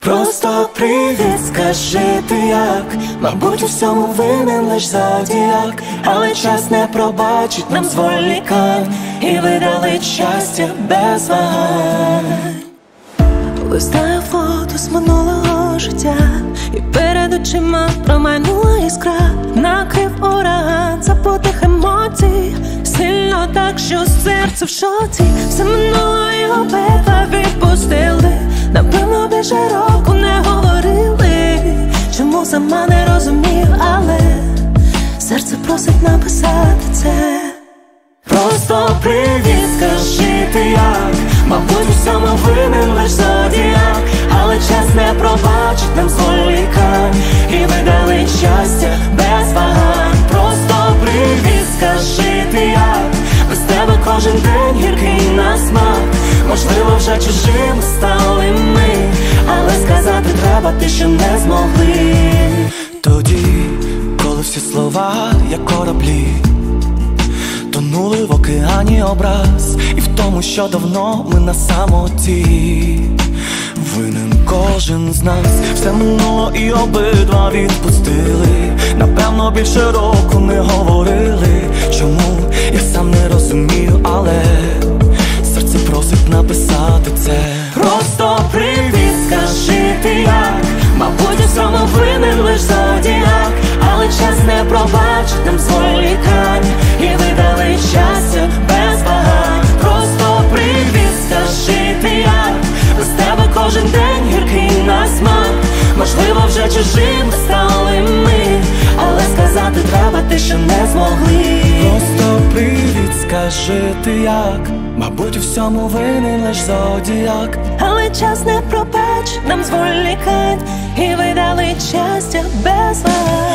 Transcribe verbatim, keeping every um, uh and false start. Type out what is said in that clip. Просто привіт, скажи ти як. Мабуть, у всьому винен лиш Зодіак. Але час не пробачить нам зволікань, і видали щастя без вагань. Листаю фото з минулого життя, і перед очима промайнула іскра. Накрив ураган, запутав емоцій, сильно так, що серце в шоці. Все минуло і обидва відпустили. Напевно, більше року не говорили, чому сама не розумів, але серце просить написати це. Просто привіт, скажи ти як. Мабуть, у всьому винен лиш Зодіак. Але час не пробачить нам зволікань, і видали щастя без вагань. Просто привіт, скажи ти як. Без тебе кожен день гіркий на смак. Можливо, вже чужими стали ми, але сказати треба те, що не змогли. Тоді, коли всі слова, як кораблі, тонули в океані образ, і в тому, що давно ми на самоті. Винен кожен з нас, все минуло і обидва відпустили. Напевно, більше року не говорили. Чому? Я сам не розумів, але серце просить написати це. Просто привіт, скажи ти як. Мабуть, у всьому винен лиш Зодіак. Але час не пробачить нам зволікань, і видали щастя без вагань. Просто привіт, скажи ти як. Без тебе кожен день гіркий на смак. Можливо, вже чужими стали ми, але сказати треба те, що не змогли. Просто привіт, скажи ти як. Мабуть, у всьому винен лиш Зодіак. Але час не пробачить нам зволікань, і видали щастя без вагань.